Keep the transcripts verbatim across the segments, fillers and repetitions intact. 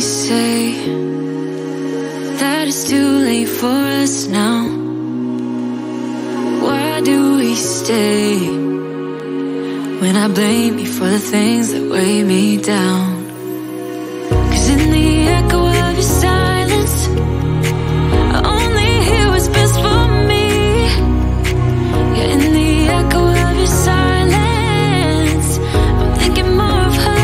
they say that it's too late for us now. Why do we stay when I blame you for the things that weigh me down? 'Cause in the echo of your silence, I only hear what's best for me. Yeah, in the echo of your silence, take my eyes off you.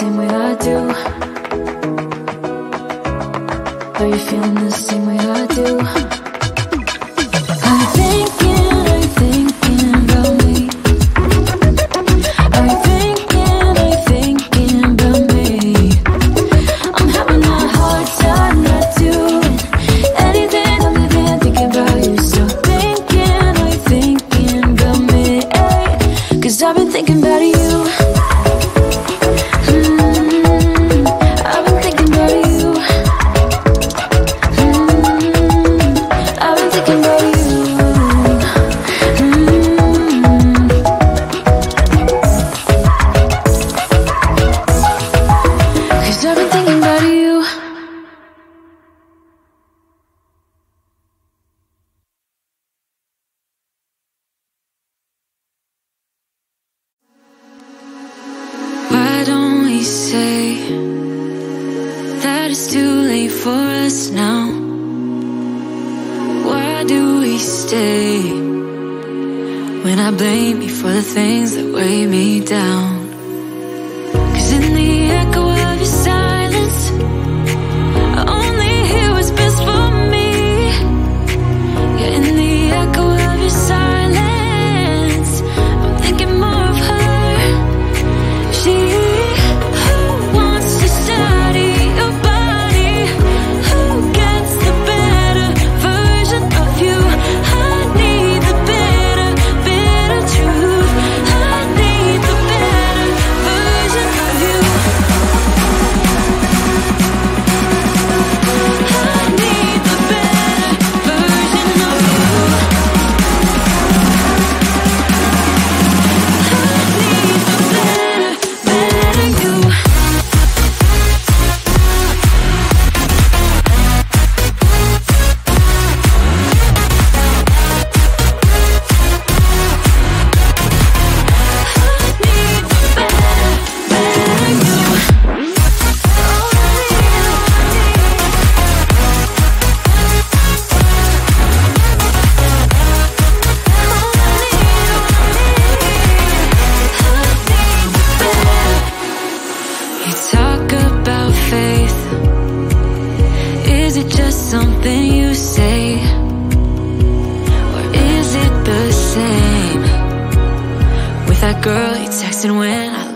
same way I do? Are you feeling the same way I do? I'm thinking, are you thinking about me? Are you thinking, are you thinking about me? I'm having a hard time not doing anything other than thinking about you. So thinking, are you thinking about me? Ay, cause I've been thinking about you. Girl, you're texting when I